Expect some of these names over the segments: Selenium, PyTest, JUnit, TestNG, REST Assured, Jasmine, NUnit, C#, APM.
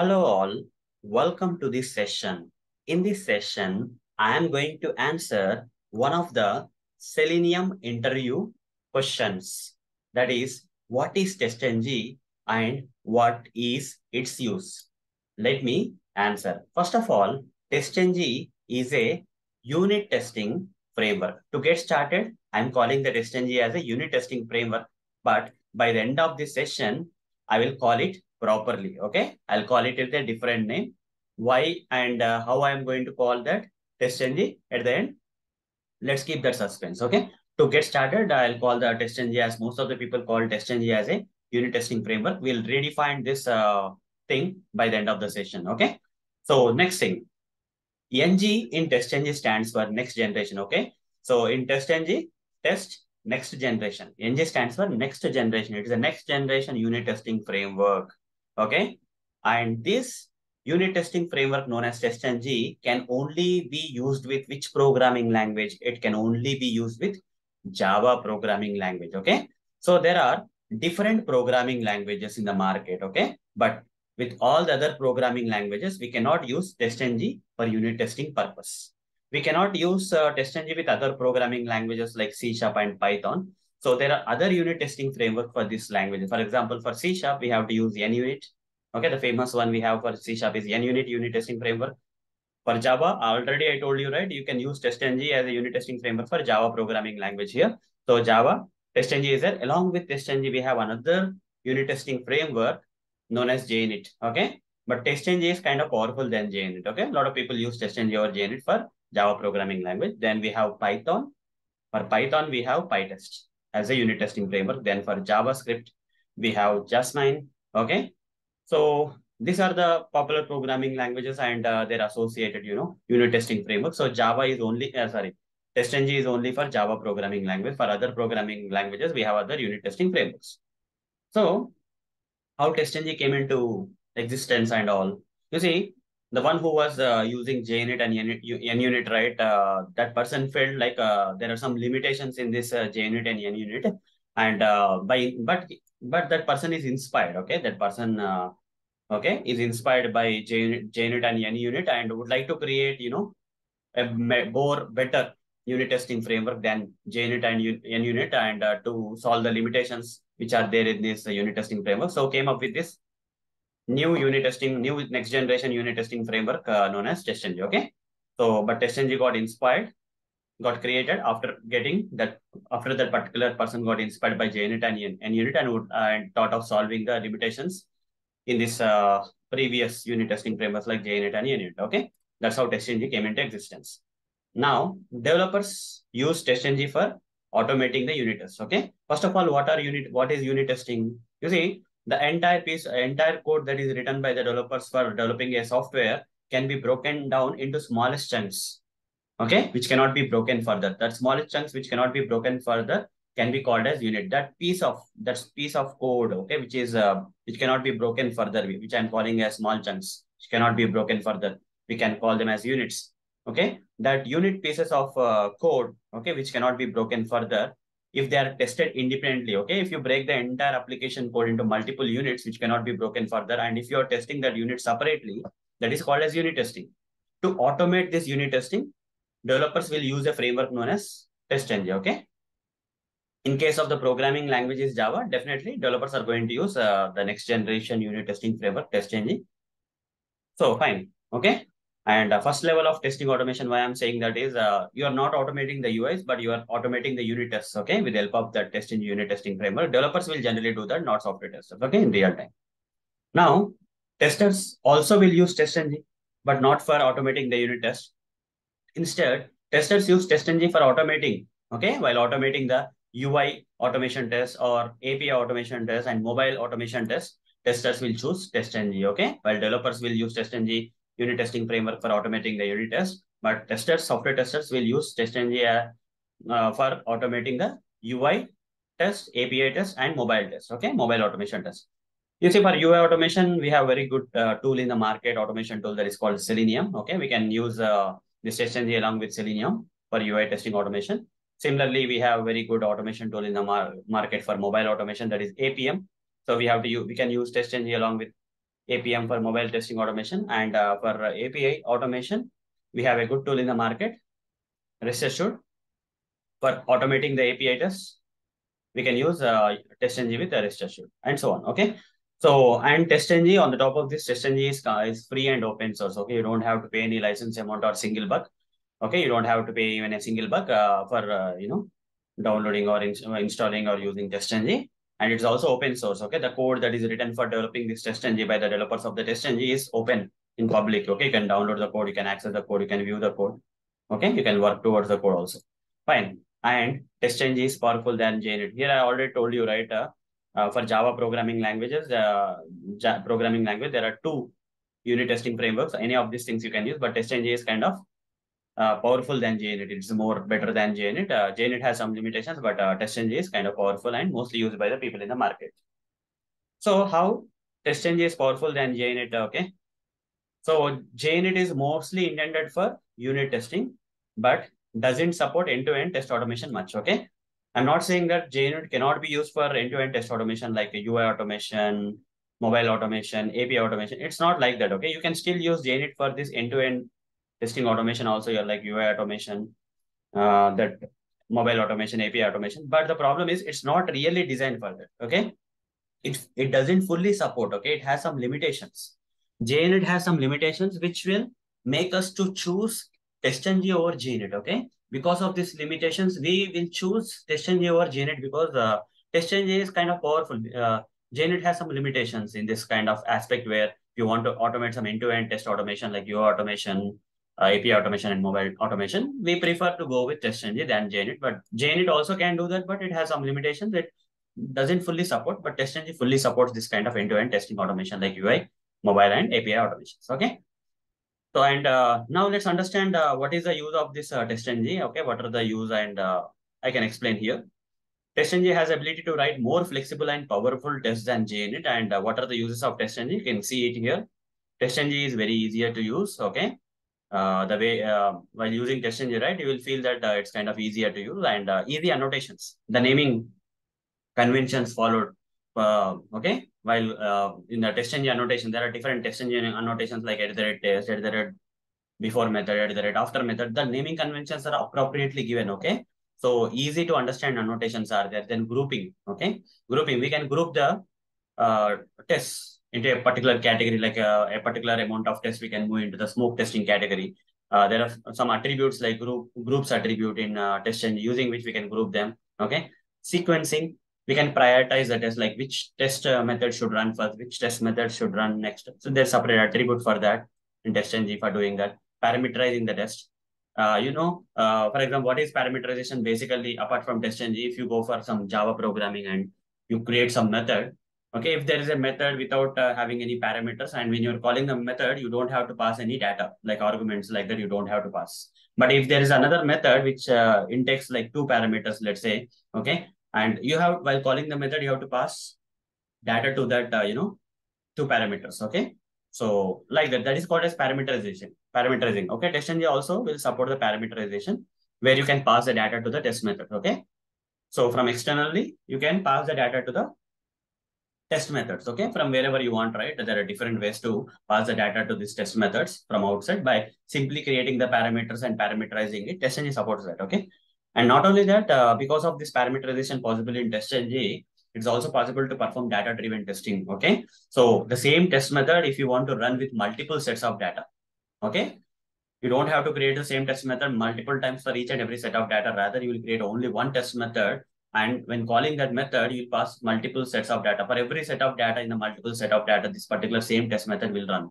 Hello all, welcome to this session. In this session, I am going to answer one of the Selenium interview questions. That is, what is TestNG and what is its use? Let me answer. First of all, TestNG is a unit testing framework. To get started, I am calling the TestNG as a unit testing framework, but by the end of this session, I will call it properly. Okay, I'll call it a different name. Why and how I am going to call that TestNG at the end. Let's keep that suspense. Okay, to get started, I'll call the TestNG as most of the people call TestNG as a unit testing framework. We'll redefine this thing by the end of the session. Okay, so next thing, NG in TestNG stands for next generation. Okay, so in TestNG, test next generation. NG stands for next generation. It is a next generation unit testing framework. Okay, and this unit testing framework known as TestNG can only be used with which programming language? It can only be used with Java programming language. Okay, so there are different programming languages in the market. Okay, but with all the other programming languages, we cannot use TestNG for unit testing purpose. We cannot use TestNG with other programming languages like C# and Python. So there are other unit testing framework for this language. For example, for C# we have to use NUnit. Okay, the famous one we have for C# is NUnit unit testing framework. For Java, already I told you, right? You can use TestNG as a unit testing framework for Java programming language here. So Java, TestNG is there. Along with TestNG, we have another unit testing framework known as JUnit. Okay, but TestNG is kind of powerful than JUnit. Okay, a lot of people use TestNG or JUnit for Java programming language. Then we have Python. For Python, we have PyTest as a unit testing framework. Then for JavaScript, we have Jasmine. Okay, so these are the popular programming languages and they're associated, you know, unit testing framework. So Java is only, TestNG is only for Java programming language. For other programming languages, we have other unit testing frameworks. So how TestNG came into existence and all, you see, the one who was using JUnit and NUnit, right? That person felt like there are some limitations in this JUnit and NUnit, and but that person is inspired. Okay, that person is inspired by JUnit and NUnit and would like to create, you know, a more better unit testing framework than JUnit and NUnit, and to solve the limitations which are there in this unit testing framework. So came up with this new next generation unit testing framework known as TestNG. Okay, so but TestNG got inspired, got created after that particular person got inspired by JUnit and NUnit and thought of solving the limitations in this previous unit testing frameworks like JUnit and NUnit. Okay, that's how TestNG came into existence. Now developers use TestNG for automating the unit tests. Okay, first of all, what is unit testing? You see, the entire code that is written by the developers for developing a software can be broken down into smallest chunks, okay, which cannot be broken further. That smallest chunks which cannot be broken further can be called as unit. That piece of code, okay, which is which cannot be broken further, which I am calling as small chunks, which cannot be broken further, we can call them as units. Okay, that unit pieces of code, okay, which cannot be broken further, if they are tested independently. Okay, if you break the entire application code into multiple units which cannot be broken further, and if you are testing that unit separately, that is called as unit testing. To automate this unit testing, developers will use a framework known as TestNG. Okay, in case of the programming language is Java, definitely developers are going to use the next generation unit testing framework TestNG. So fine. Okay, and first level of testing automation, why I'm saying that is, you are not automating the UIs, but you are automating the unit tests, okay, with the help of that TestNG unit testing framework. Developers will generally do that, not software testers, okay, in real time. Now, testers also will use TestNG, but not for automating the unit test. Instead, testers use TestNG for automating, okay, while automating the UI automation tests or API automation tests and mobile automation tests, testers will choose TestNG, okay, while developers will use TestNG unit testing framework for automating the unit test, but testers, software testers will use TestNG for automating the UI test, API test, and mobile test, okay, mobile automation test. You see, for UI automation, we have very good tool in the market, automation tool that is called Selenium, okay, we can use this TestNG along with Selenium for UI testing automation. Similarly, we have very good automation tool in the market for mobile automation, that is APM. So we can use TestNG along with APM for mobile testing automation, and for API automation, we have a good tool in the market, REST Assured. For automating the API tests, we can use TestNG with REST Assured and so on. Okay. So, and TestNG, on the top of this, TestNG is free and open source. Okay. You don't have to pay any license amount or single buck. Okay. You don't have to pay even a single buck for, downloading or installing or using TestNG. And it's also open source. Okay. The code that is written for developing this TestNG by the developers of the TestNG is open in public. Okay. You can download the code. You can access the code. You can view the code. Okay. You can work towards the code also. Fine. And TestNG is powerful than JUnit. Here I already told you, right? For Java programming languages, there are two unit testing frameworks. Any of these things you can use, but TestNG is kind of powerful than JUnit. It's more better than JUnit. JUnit has some limitations, but TestNG is kind of powerful and mostly used by the people in the market. So how TestNG is powerful than JUnit? Okay. So JUnit is mostly intended for unit testing, but doesn't support end-to-end test automation much, okay? I'm not saying that JUnit cannot be used for end-to-end test automation like UI automation, mobile automation, API automation. It's not like that, okay? You can still use JUnit for this end-to-end testing automation also, like UI automation, that mobile automation, API automation. But the problem is it's not really designed for that, okay? It doesn't fully support, okay? It has some limitations. JUnit has some limitations which will make us to choose TestNG over JUnit, okay? Because of these limitations, we will choose TestNG over JUnit because TestNG is kind of powerful. JUnit has some limitations in this kind of aspect where you want to automate some end-to-end test automation like UI automation, API automation, and mobile automation. We prefer to go with TestNG than JUnit, but JUnit also can do that, but it has some limitations. It doesn't fully support, but TestNG fully supports this kind of end-to-end testing automation like UI, mobile, and API automations, okay? So, and now let's understand what is the use of this TestNG, okay? What are the use, and I can explain here. TestNG has ability to write more flexible and powerful tests than JUnit. And what are the uses of TestNG? You can see it here. TestNG is very easier to use, okay? The way, while using TestNG, right, you will feel that it's kind of easier to use, and easy annotations. The naming conventions followed, okay? While in the TestNG annotation, there are different TestNG annotations like @test, @before method, @after method. The naming conventions are appropriately given, okay? So easy to understand annotations are there. Then grouping, okay? Grouping, we can group the tests into a particular category, like a particular amount of tests we can move into the smoke testing category. There are some attributes like groups attribute in TestNG, using which we can group them, okay? Sequencing. We can prioritize the test, like which test method should run first, which test method should run next. So there's separate attribute for that in TestNG for doing that. Parameterizing the test. For example, what is parameterization? Basically, apart from TestNG, if you go for some Java programming and you create some method, okay, if there is a method without having any parameters, and when you're calling the method, you don't have to pass any data, like arguments like that, you don't have to pass. But if there is another method which intakes like two parameters, let's say, okay, and you have, while calling the method, you have to pass data to that, two parameters, okay? So like that, that is called as parameterization, parameterizing, okay? TestNG also will support the parameterization where you can pass the data to the test method, okay? So from externally, you can pass the data to the test methods, okay? From wherever you want, right? There are different ways to pass the data to these test methods from outside by simply creating the parameters and parameterizing it. TestNG supports that, okay? And not only that, because of this parameterization possible in TestNG, it's also possible to perform data-driven testing, okay? So the same test method, if you want to run with multiple sets of data, okay? You don't have to create the same test method multiple times for each and every set of data. Rather, you will create only one test method. And when calling that method, you pass multiple sets of data. For every set of data in the multiple set of data, this particular same test method will run.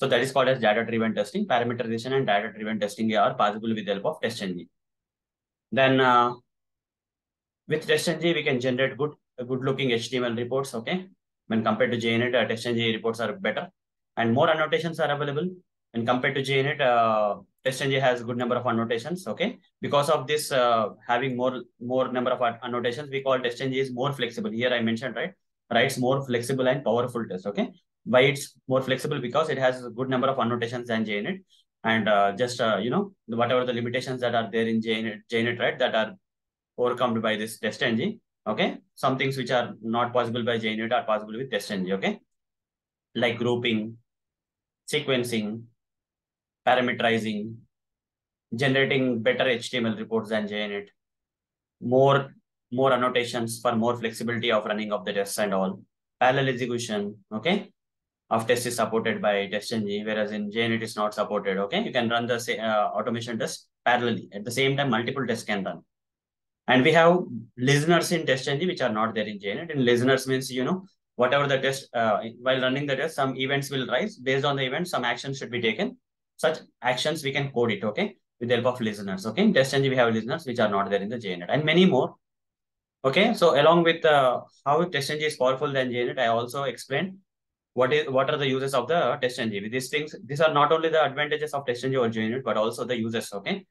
So that is called as data-driven testing. Parameterization and data-driven testing are possible with the help of TestNG. Then with TestNG, we can generate good-looking HTML reports, okay? When compared to JUnit, TestNG reports are better. And more annotations are available. When compared to JUnit, TestNG has a good number of annotations, okay? Because of this, having more number of annotations, we call TestNG is more flexible. Here I mentioned, right? Writes more flexible and powerful tests, okay? Why it's more flexible? Because it has a good number of annotations than JUnit. And whatever the limitations that are there in JUnit, right, that are overcome by this TestNG, okay? Some things which are not possible by JUnit are possible with TestNG, okay? like grouping, sequencing, parameterizing, generating better HTML reports than JUnit, more annotations for more flexibility of running of the tests and all, parallel execution, okay, of test is supported by TestNG, whereas in JUnit is not supported, okay. You can run the automation test parallelly. At the same time, multiple tests can run. And we have listeners in TestNG which are not there in JUnit. And listeners means, you know, whatever the test, while running the test, some events will rise. Based on the event, some actions should be taken. Such actions, we can code it, okay, with the help of listeners, okay. In TestNG, we have listeners which are not there in the JUnit and many more, okay. So along with how TestNG is powerful than JUnit, I also explained what are the uses of the TestNG. With these things, these are not only the advantages of TestNG or JUnit, but also the uses, okay.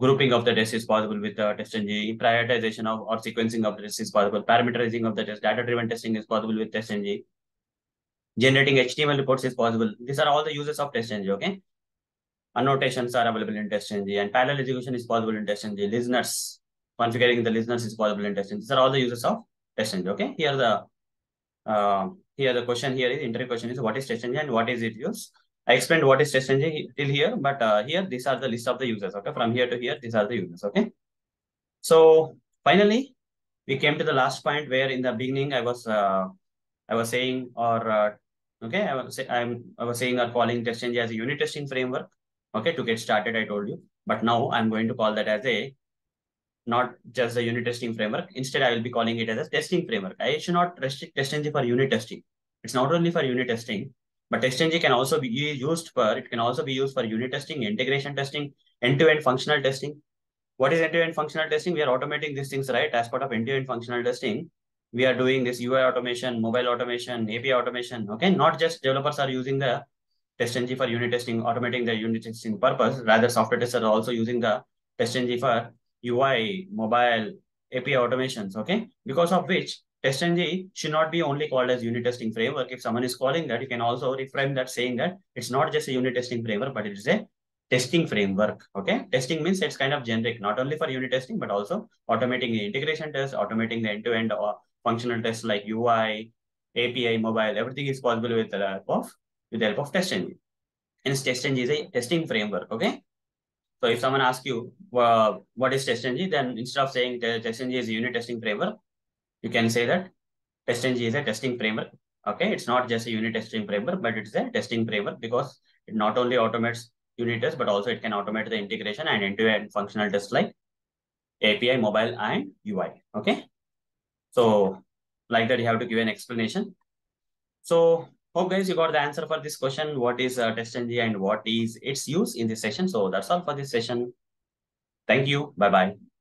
Grouping of the test is possible with the TestNG. Prioritization of or sequencing of the test is possible. Parameterizing of the test, data-driven testing is possible with TestNG. Generating HTML reports is possible. These are all the uses of TestNG, okay? Annotations are available in TestNG and parallel execution is possible in TestNG. Listeners, configuring the listeners is possible in TestNG. These are all the uses of TestNG, okay? Here the question here is, interview question is, what is TestNG and what is it used? I explained what is TestNG till here, but here, these are the list of the users, okay? From here to here, these are the users, okay? So finally, we came to the last point where in the beginning, I was calling TestNG as a unit testing framework, okay? To get started, I told you, but now I'm going to call that as a, not just a unit testing framework. Instead, I will be calling it as a testing framework. I should not restrict TestNG for unit testing. It's not only for unit testing, but TestNG can also be used for, it can also be used for unit testing, integration testing, end-to-end functional testing. What is end-to-end functional testing? We are automating these things, right? As part of end-to-end functional testing, we are doing this UI automation, mobile automation, API automation, okay? Not just developers are using the TestNG for unit testing, automating the unit testing purpose. Rather, software testers are also using the TestNG for UI, mobile, API automations, okay? Because of which, TestNG should not be only called as unit testing framework. If someone is calling that, you can also reframe that saying that it's not just a unit testing framework, but it is a testing framework, okay? Testing means it's kind of generic, not only for unit testing, but also automating the integration tests, automating the end-to-end or functional tests like UI, API, mobile, everything is possible with the help of TestNG. Hence, TestNG is a testing framework, okay? So if someone asks you, well, what is TestNG? Then instead of saying the TestNG is a unit testing framework, you can say that TestNG is a testing framework, okay? It's not just a unit testing framework, but it's a testing framework because it not only automates unit tests, but also it can automate the integration and end-to-end functional tests like API, mobile, and UI, okay? So like that, you have to give an explanation. So hope guys, you got the answer for this question. What is TestNG and what is its use in this session? So that's all for this session. Thank you. Bye-bye.